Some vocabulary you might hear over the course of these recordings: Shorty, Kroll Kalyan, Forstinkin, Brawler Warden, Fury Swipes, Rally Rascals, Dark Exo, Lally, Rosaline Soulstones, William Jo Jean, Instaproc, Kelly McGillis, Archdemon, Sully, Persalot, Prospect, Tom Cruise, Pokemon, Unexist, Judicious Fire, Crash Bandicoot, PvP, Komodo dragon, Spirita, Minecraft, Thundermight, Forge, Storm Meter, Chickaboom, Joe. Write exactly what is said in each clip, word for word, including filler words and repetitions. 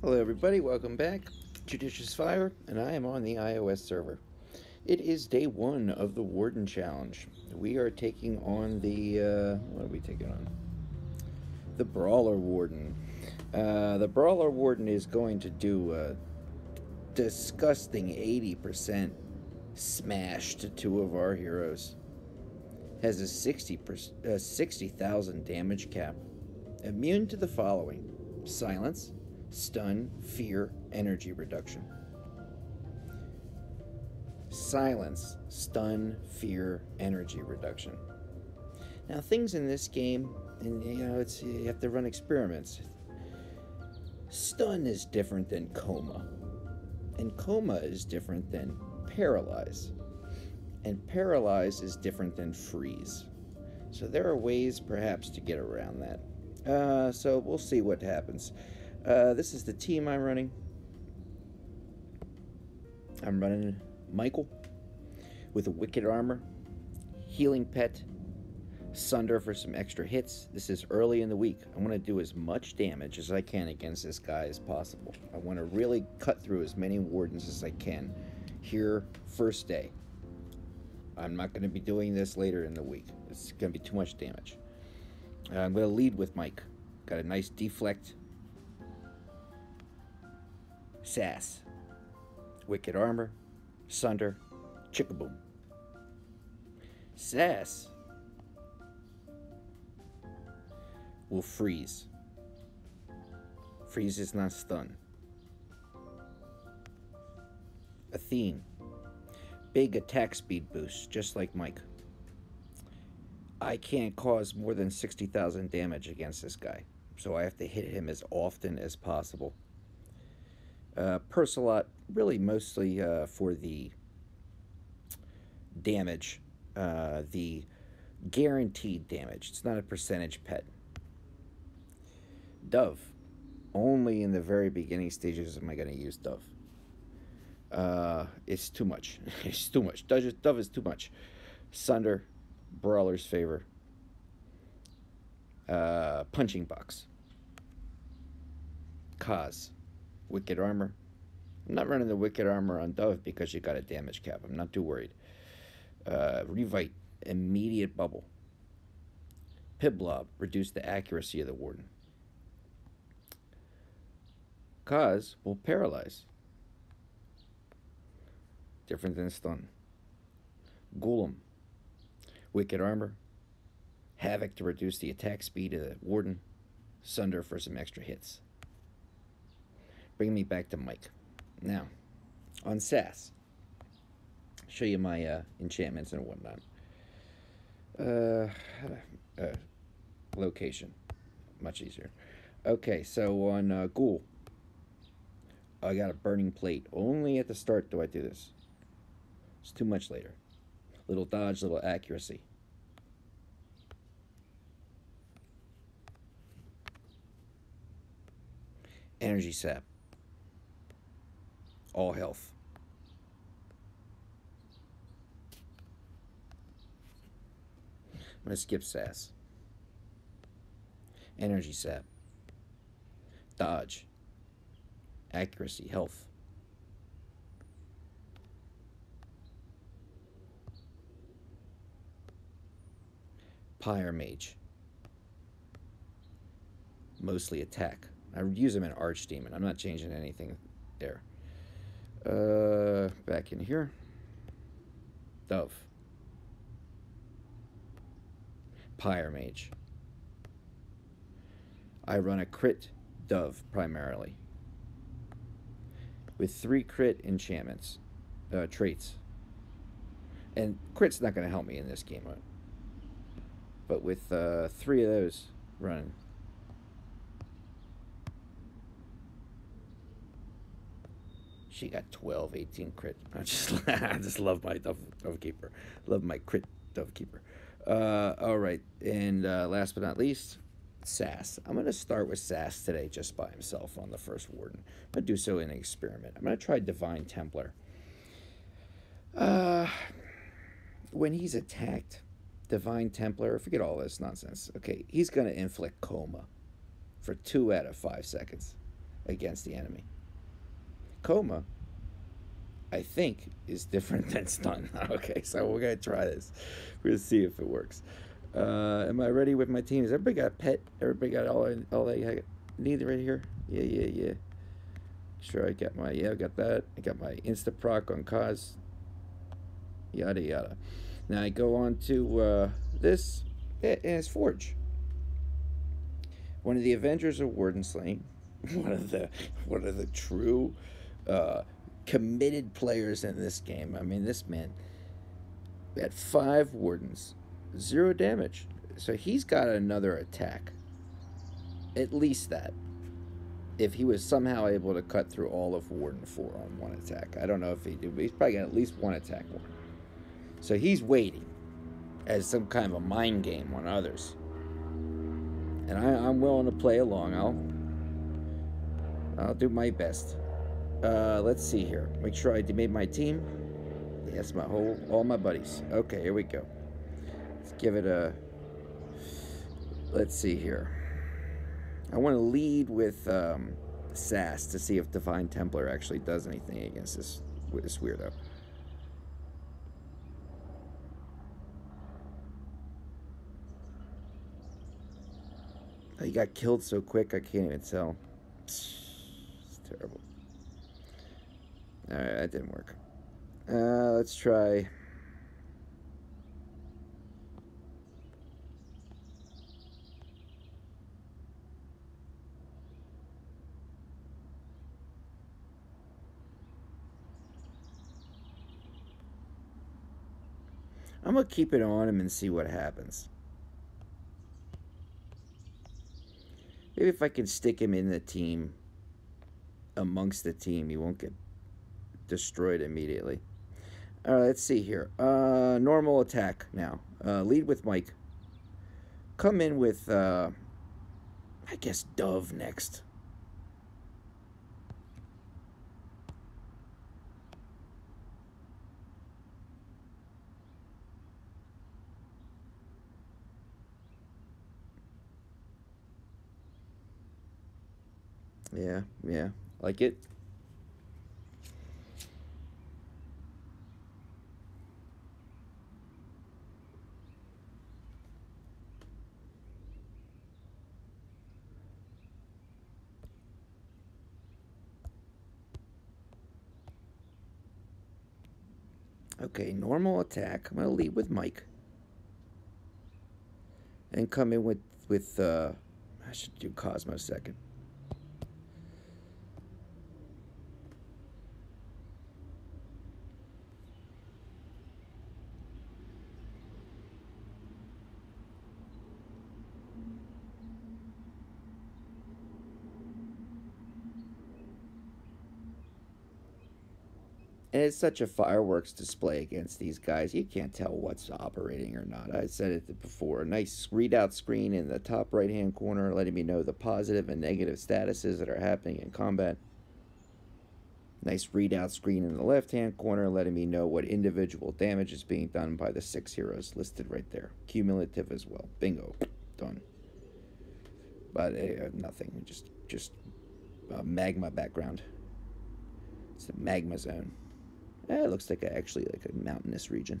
Hello everybody, welcome back. Judicious Fire, and I am on the iOS server. It is day one of the Warden Challenge. We are taking on the, uh, what are we taking on? The Brawler Warden. Uh, the Brawler Warden is going to do a disgusting eighty percent smash to two of our heroes. Has a sixty thousand damage cap. Immune to the following: silence, stun, fear, energy reduction. Silence, stun, fear, energy reduction. Now, things in this game, and you know, it's you have to run experiments. Stun is different than coma, and coma is different than paralyze, and paralyze is different than freeze. So there are ways, perhaps, to get around that. Uh, so we'll see what happens. Uh, this is the team I'm running. I'm running Michael with a Wicked Armor, Healing Pet, Sunder for some extra hits. This is early in the week. I want to do as much damage as I can against this guy as possible. I want to really cut through as many Wardens as I can here first day. I'm not going to be doing this later in the week. It's going to be too much damage. Uh, I'm going to lead with Mike. Got a nice deflect. Sass, Wicked Armor, Sunder, Chickaboom. Sass will freeze. Freeze is not stun. Athene, big attack speed boost, just like Mike. I can't cause more than sixty thousand damage against this guy, so I have to hit him as often as possible. Uh, Persalot, really mostly uh, for the damage, uh, the guaranteed damage. It's not a percentage pet. Dove, only in the very beginning stages am I going to use Dove. Uh, it's too much. It's too much. Dove is, Dove is too much. Sunder, Brawler's Favor, uh, Punching Box, Kaz, Wicked Armor. I'm not running the Wicked Armor on Dove because you got a damage cap. I'm not too worried. Uh, Revite, immediate bubble. Piblob, reduce the accuracy of the Warden. Kaz will paralyze. Different than stun. Golem, Wicked Armor. Havoc to reduce the attack speed of the Warden. Sunder for some extra hits. Bring me back to Mike. Now, on Sass, show you my uh, enchantments and whatnot. Uh, uh, location, much easier. Okay, so on uh, Ghoul, I got a Burning Plate. Only at the start do I do this. It's too much later. Little dodge, little accuracy. Energy Sap. All health. I'm going to skip Sass. Energy Sap. Dodge. Accuracy. Health. Pyre Mage. Mostly attack. I would use him in Archdemon. I'm not changing anything there. Uh, back in here. Dove. Pyre Mage. I run a crit Dove primarily. With three crit enchantments. Uh, traits. And crit's not going to help me in this game. But with uh, three of those running. She got twelve, eighteen crit. I just, I just love my dove, dove keeper. Love my crit dove keeper. Uh, all right, and uh, last but not least, Sass. I'm going to start with Sass today just by himself on the first Warden. I'm going to do so in an experiment. I'm going to try Divine Templar. Uh, when he's attacked, Divine Templar, forget all this nonsense. Okay, he's going to inflict coma for two out of five seconds. against the enemy. Coma, I think, is different than stun. Okay, so we're going to try this. We'll see if it works. Uh, am I ready with my team? Has everybody got pet? Everybody got all, all they need right here? Yeah, yeah, yeah. Sure, I got my, yeah, I got that. I got my Instaproc on cause. Yada, yada. Now I go on to uh, this, and it's Forge. One of the Avengers of Warden Slain. One of the, one of the true uh, committed players in this game. I mean, this man had five Wardens, zero damage. So he's got another attack. At least that. If he was somehow able to cut through all of Warden four on one attack. I don't know if he did, but he's probably got at least one attack more. So he's waiting as some kind of a mind game on others. And I, I'm willing to play along. I'll, I'll do my best. Uh, let's see here. Make sure I made my team. Yes, my whole, all my buddies. Okay, here we go. Let's give it a, let's see here. I want to lead with um, Sass to see if Divine Templar actually does anything against this, this weirdo. Oh, he got killed so quick I can't even tell. It's terrible. Alright, that didn't work. Uh, let's try... I'm going to keep it on him and see what happens. Maybe if I can stick him in the team, amongst the team, he won't get destroyed immediately. All right, let's see here. Uh, normal attack now. Uh, lead with Mike. Come in with, uh, I guess, Dove next. Yeah, yeah. Like it? Okay, normal attack. I'm going to lead with Mike. And come in with, with uh, I should do Cosmo second. And it's such a fireworks display against these guys. You can't tell what's operating or not. I said it before. A nice readout screen in the top right-hand corner letting me know the positive and negative statuses that are happening in combat. Nice readout screen in the left-hand corner letting me know what individual damage is being done by the six heroes listed right there. Cumulative as well. Bingo. Done. But uh, nothing. Just, just uh, magma background. It's the magma zone. Eh, it looks like a, actually like a mountainous region.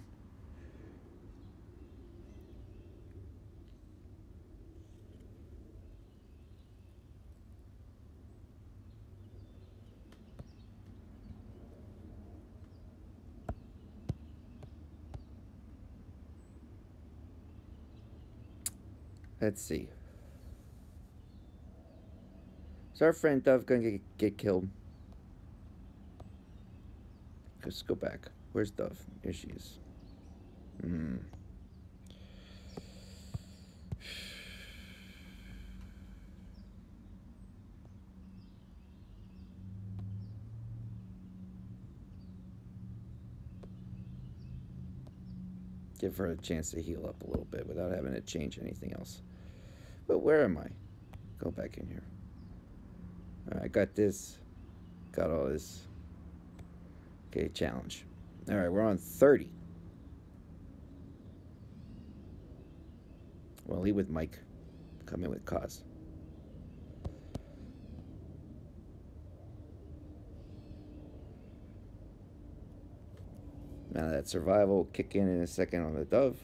Let's see. Is our friend Dove going to get, get killed? Let's go back. Where's Dove? Here she is. Hmm. Give her a chance to heal up a little bit without having to change anything else. But where am I? Go back in here. All right, I got this. Got all this. Okay, challenge. All right, we're on thirty. Well, lead with Mike. Come in with Cause. Now that survival will kick in in a second on the Dove.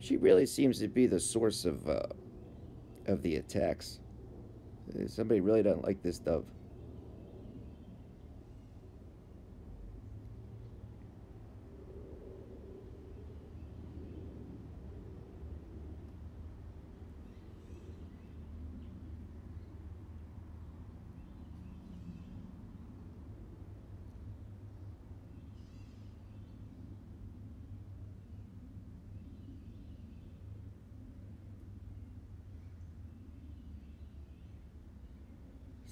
She really seems to be the source of uh, of the attacks. Somebody really doesn't like this Dove.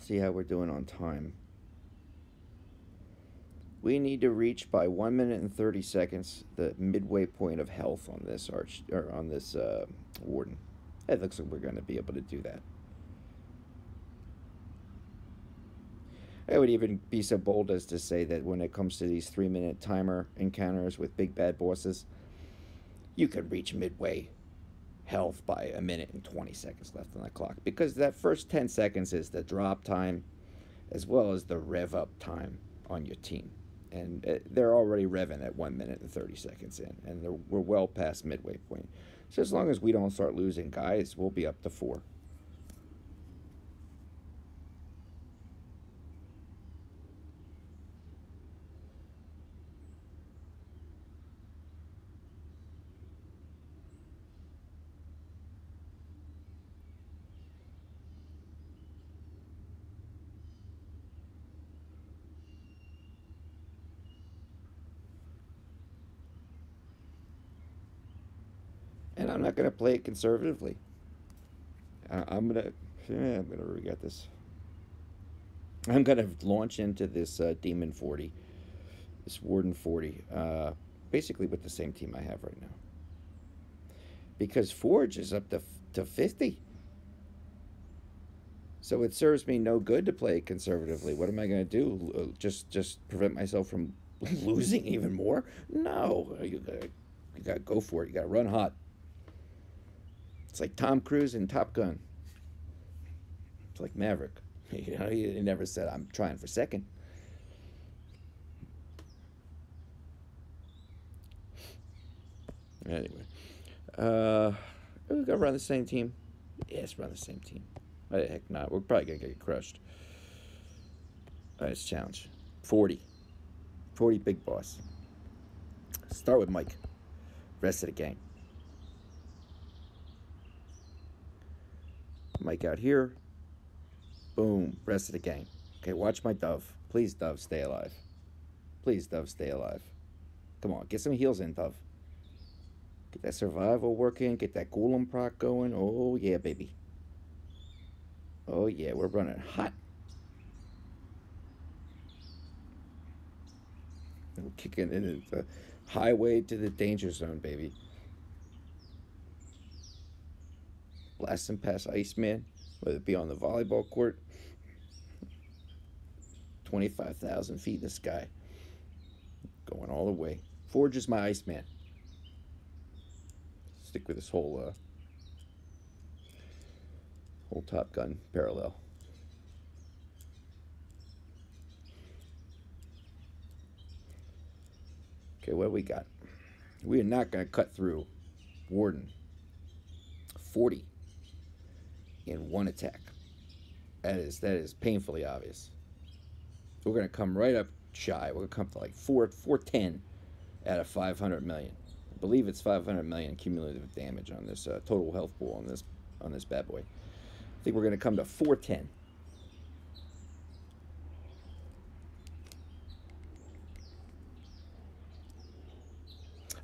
See how we're doing on time. We need to reach by one minute and thirty seconds the midway point of health on this arch or on this uh, warden. It looks like we're going to be able to do that. I would even be so bold as to say that when it comes to these three minute timer encounters with big bad bosses, you could reach midway health by a minute and twenty seconds left on the clock, because that first ten seconds is the drop time as well as the rev up time on your team, and uh, they're already revving at one minute and thirty seconds in, and they're, we're well past midway point. So as long as we don't start losing guys, we'll be up to four. And I'm not going to play it conservatively. Uh, I'm going to... Eh, I'm going to regret this. I'm going to launch into this uh, Demon forty. This Warden forty. Uh, basically with the same team I have right now. Because Forge is up to, to fifty. So it serves me no good to play it conservatively. What am I going to do? Just, just prevent myself from losing even more? No. You got you got to go for it. You got to run hot. It's like Tom Cruise in Top Gun. It's like Maverick. You know, he never said, I'm trying for second. Anyway. Uh, we're going to run the same team. Yes, run the same team. Why the heck not? We're probably going to get crushed. All right, it's a challenge. forty. forty big boss. Start with Mike. Rest of the gang. Mike out here. Boom. Rest of the gang. Okay, watch my Dove. Please, Dove, stay alive. Please, Dove, stay alive. Come on, get some heals in, Dove. Get that survival working. Get that Golem proc going. Oh, yeah, baby. Oh, yeah, we're running hot. We're kicking in the highway to the danger zone, baby. Blast them past Iceman, whether it be on the volleyball court, twenty-five thousand feet in the sky, going all the way. Forge is my Iceman. Stick with this whole, uh, whole Top Gun parallel. Okay, what do we got? We are not going to cut through Warden forty. In one attack. That is that is painfully obvious. We're gonna come right up shy. We're gonna come to like four four ten out of five hundred million. I believe it's five hundred million cumulative damage on this uh, total health pool on this on this bad boy. I think we're gonna come to four ten.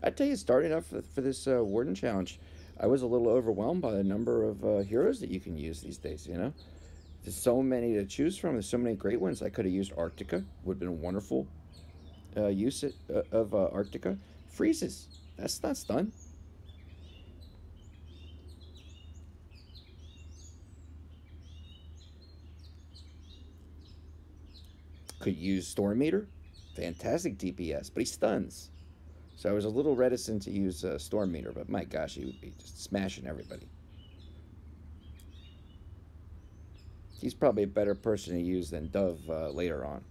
I tell you, starting up for, for this uh, Warden challenge, I was a little overwhelmed by the number of uh, heroes that you can use these days, you know? There's so many to choose from. There's so many great ones. I could have used Arctica. Would have been a wonderful uh, use it, uh, of uh, Arctica. Freezes. That's not stun. Could use Storm Meter. Fantastic D P S, but he stuns. So I was a little reticent to use uh, Storm Meter, but my gosh, he would be just smashing everybody. he's probably a better person to use than Dove uh, later on.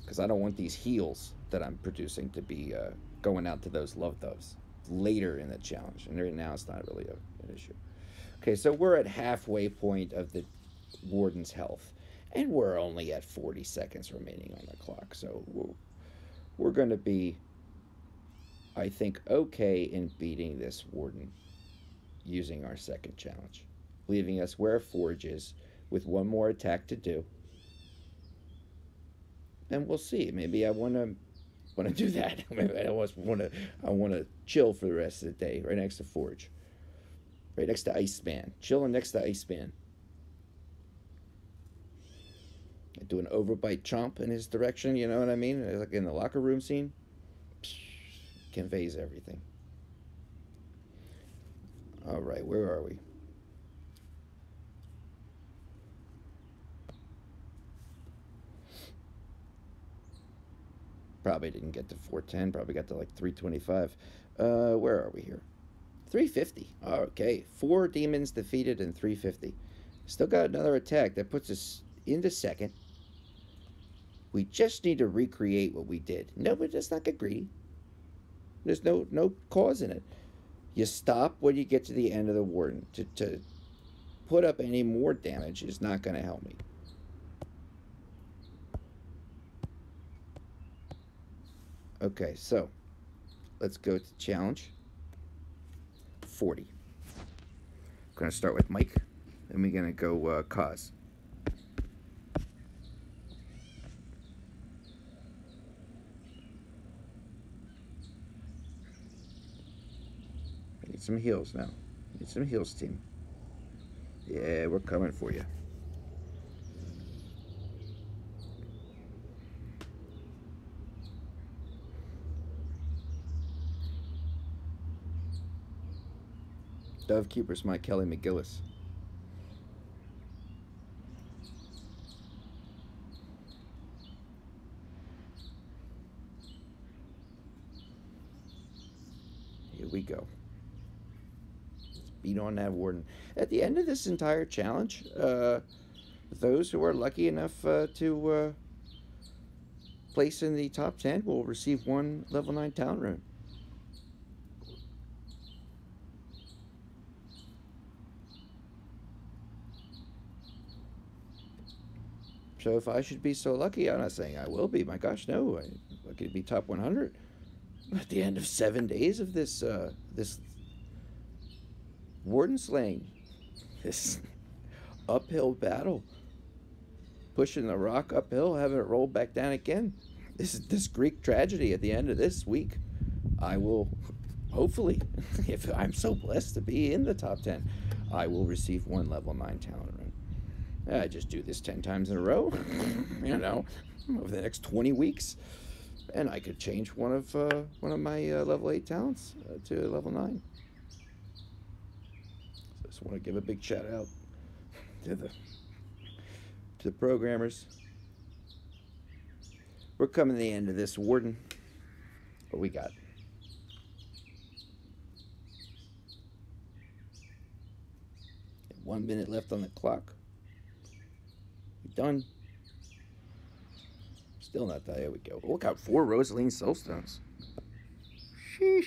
Because I don't want these heals that I'm producing to be uh, going out to those Love Doves later in the challenge. And right now it's not really a, an issue. Okay, so we're at halfway point of the Warden's health. And we're only at forty seconds remaining on the clock. So we're, we're going to be, I think, okay in beating this Warden using our second challenge. Leaving us where Forge is with one more attack to do. And we'll see. Maybe I want to want to do that. Maybe I want to I want to chill for the rest of the day right next to Forge. Right next to Iceman. Chilling next to Iceman. I do an overbite chomp in his direction, you know what I mean? Like in the locker room scene. Conveys everything. All right, where are we? Probably didn't get to four ten, probably got to like three twenty-five. Uh, where are we here? three fifty. Okay, four demons defeated and three fifty. Still got another attack that puts us into second. We just need to recreate what we did. No, but let's not get greedy. There's no no cause in it. You stop when you get to the end of the Warden. To, to put up any more damage is not going to help me. Okay, so let's go to challenge forty. I'm going to start with Mike, and we're going to go uh, Cause. I need some heals now. I need some heals, team. Yeah, we're coming for you. Dove Keeper's my Kelly McGillis. Here we go. Let's beat on that Warden. At the end of this entire challenge, uh, those who are lucky enough uh, to uh, place in the top ten will receive one level nine town rune. So if I should be so lucky, I'm not saying I will be. My gosh, no! I'm lucky to be top one hundred. At the end of seven days of this uh, this Warden slaying, this uphill battle, pushing the rock uphill, having it roll back down again. This is this Greek tragedy. At the end of this week, I will, hopefully, if I'm so blessed to be in the top ten, I will receive one level nine talent rune. I just do this ten times in a row, you know, over the next twenty weeks, and I could change one of uh, one of my uh, level eight talents uh, to level nine. So I just want to give a big shout out to the to the programmers. We're coming to the end of this Warden. What we got? One minute left on the clock. Done. Still not that. There we go. Look out, four Rosaline Soulstones. Sheesh.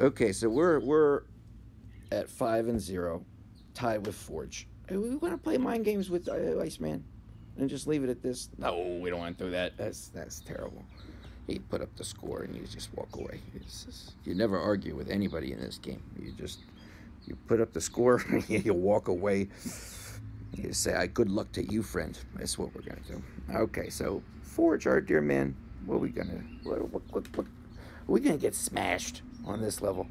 Okay, so we're we're at five and zero, tied with Forge. Hey, we want to play mind games with uh, Iceman, and just leave it at this. No, we don't want to do that. That's that's terrible. He put up the score, and you just walk away. It's just, you never argue with anybody in this game. You just. You put up the score, you walk away, you say, good luck to you, friend. That's what we're going to do. Okay, so, Forge, our dear man, what are we going to, what, what, what, what, are we going to get smashed on this level?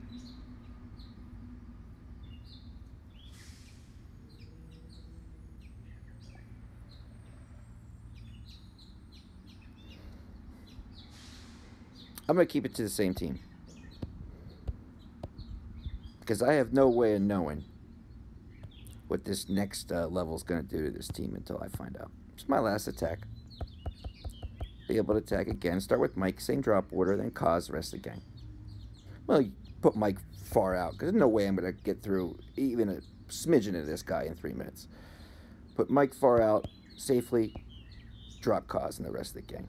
I'm going to keep it to the same team. Because I have no way of knowing what this next uh, level is going to do to this team until I find out. It's my last attack. Be able to attack again. Start with Mike, same drop order, then Cause, rest of the gang. Well, put Mike far out, because there's no way I'm going to get through even a smidgen of this guy in three minutes. Put Mike far out safely, drop Cause and the rest of the gang.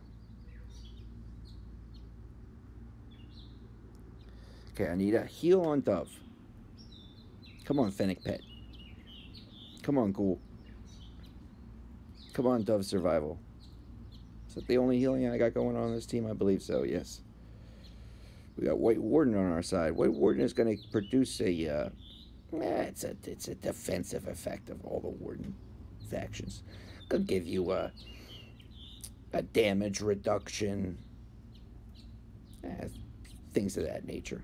Okay, I need a heal on Dove. Come on, Fennec Pet. Come on, Ghoul. Come on, Dove Survival. Is that the only healing I got going on this team? I believe so, yes. We got White Warden on our side. White Warden is going to produce a... Uh, nah, it's a it's a defensive effect of all the Warden factions. Could give you a, a damage reduction. Eh, things of that nature.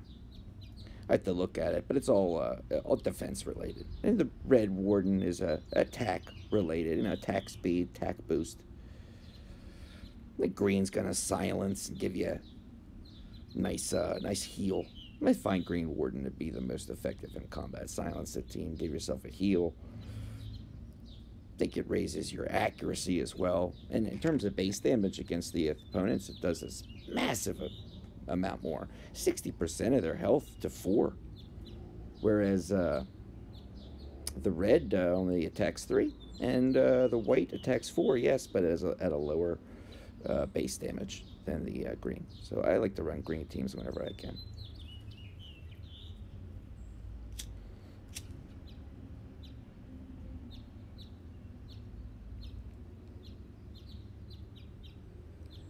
I have to look at it, but it's all uh, all defense related. And the Red Warden is a attack related, you know, attack speed, attack boost. The green's gonna silence and give you a nice uh, nice heal. I find Green Warden to be the most effective in combat. Silence the team, give yourself a heal. I think it raises your accuracy as well. And in terms of base damage against the opponents, it does this massive amount more. sixty percent of their health to four. Whereas uh, the red uh, only attacks three. And uh, the white attacks four, yes, but as a, at a lower uh, base damage than the uh, green. So I like to run green teams whenever I can.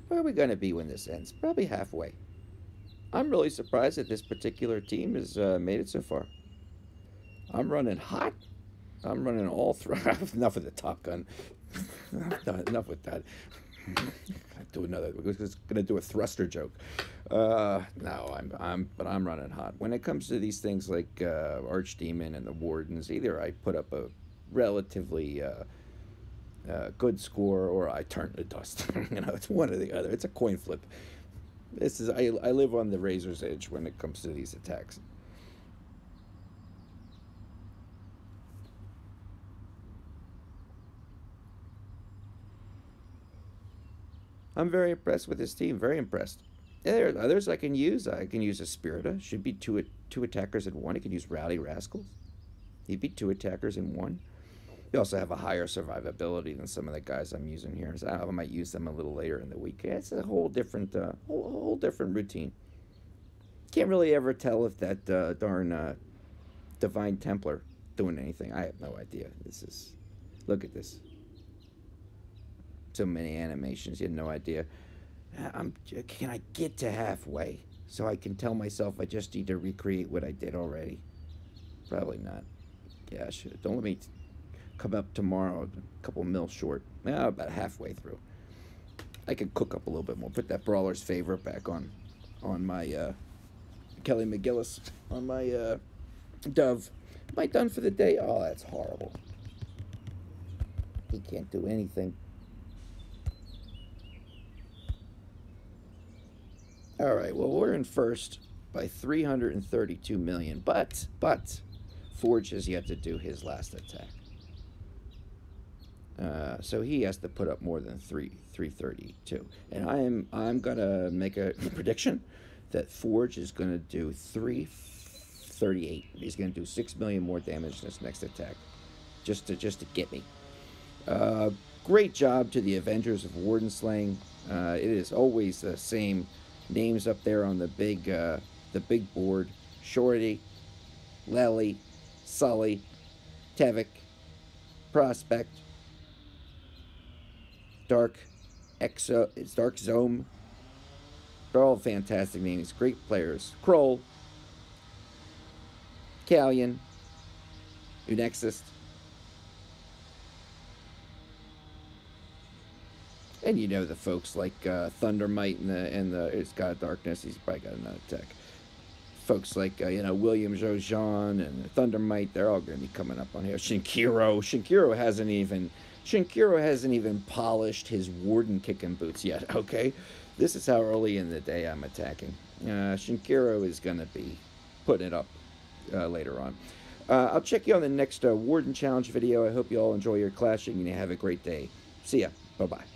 Where are we going to be when this ends? Probably halfway. I'm really surprised that this particular team has uh, made it so far. I'm running hot. I'm running all through. Enough with the Top Gun. Enough with that. do another. We're going to do a thruster joke. Uh, no, I'm. I'm. But I'm running hot. When it comes to these things like uh, Archdemon and the Wardens, either I put up a relatively Uh, Uh, good score, or I turn to dust. You know, it's one or the other. It's a coin flip. This is I, I live on the razor's edge when it comes to these attacks. I'm very impressed with this team. Very impressed. There are others I can use. I can use a Spirita. Should be two two attackers in one. I can use Rally Rascals. He'd be two attackers in one. They also have a higher survivability than some of the guys I'm using here. So I might use them a little later in the week. It's a whole different, uh, whole, whole different routine. Can't really ever tell if that uh, darn uh, Divine Templar doing anything. I have no idea. This is, look at this. So many animations. You have no idea. I'm. Can I get to halfway so I can tell myself I just need to recreate what I did already? Probably not. Yeah, I should. Don't let me. Come up tomorrow, a couple mil short. Yeah, about halfway through. I could cook up a little bit more. Put that Brawler's Favor back on, on my uh, Kelly McGillis, on my uh, Dove. Am I done for the day? Oh, that's horrible. He can't do anything. All right. Well, we're in first by three hundred thirty-two million, but but Forge has yet to do his last attack. Uh, so he has to put up more than three three thirty two, and I'm I'm gonna make a prediction that Forge is gonna do three thirty eight. He's gonna do six million more damage in this next attack, just to just to get me. Uh, great job to the Avengers of Warden Slaying. Uh, it is always the same names up there on the big uh, the big board: Shorty, Lally, Sully, Tevik, Prospect. Dark Exo, it's Dark Zome. They're all fantastic names, great players. Kroll, Kalyan, Unexist, and you know the folks like uh, Thundermight and the and the it's God of Darkness. He's probably got another tech. Folks like uh, you know William Jo Jean and Thundermight. They're all going to be coming up on here. Shinkiro, Shinkiro hasn't even. Shinkiro hasn't even polished his Warden kicking boots yet, okay? This is how early in the day I'm attacking. Uh, Shinkiro is going to be putting it up uh, later on. Uh, I'll check you on the next uh, Warden Challenge video. I hope you all enjoy your clashing and you have a great day. See ya. Bye-bye.